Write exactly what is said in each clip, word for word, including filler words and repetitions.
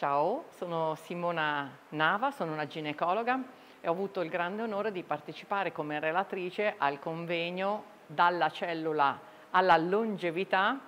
Ciao, sono Simona Nava, sono una ginecologa e ho avuto il grande onore di partecipare come relatrice al convegno Dalla cellula alla longevità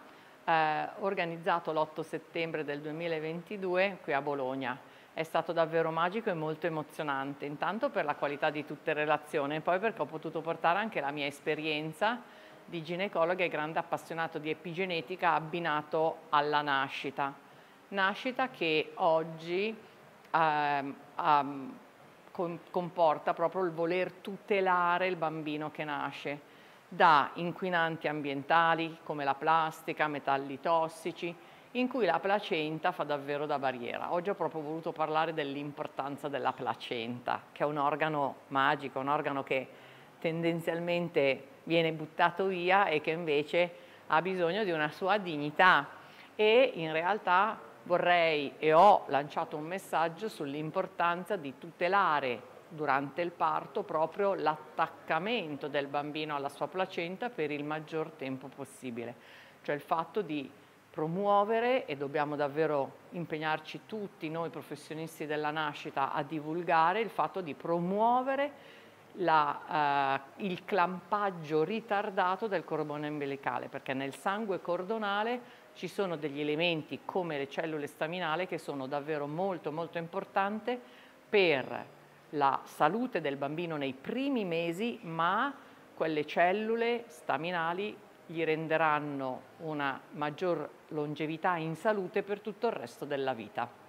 eh, organizzato l'otto settembre del duemilaventidue qui a Bologna. È stato davvero magico e molto emozionante, intanto per la qualità di tutte le relazioni e poi perché ho potuto portare anche la mia esperienza di ginecologa e grande appassionato di epigenetica abbinato alla nascita. Nascita che oggi eh, eh, comporta proprio il voler tutelare il bambino che nasce da inquinanti ambientali come la plastica, metalli tossici, in cui la placenta fa davvero da barriera. Oggi ho proprio voluto parlare dell'importanza della placenta, che è un organo magico, un organo che tendenzialmente viene buttato via e che invece ha bisogno di una sua dignità. E in realtà vorrei e ho lanciato un messaggio sull'importanza di tutelare durante il parto proprio l'attaccamento del bambino alla sua placenta per il maggior tempo possibile, cioè il fatto di promuovere, e dobbiamo davvero impegnarci tutti noi professionisti della nascita a divulgare, il fatto di promuovere La, eh, il clampaggio ritardato del cordone ombelicale, perché nel sangue cordonale ci sono degli elementi come le cellule staminali che sono davvero molto molto importanti per la salute del bambino nei primi mesi, ma quelle cellule staminali gli renderanno una maggior longevità in salute per tutto il resto della vita.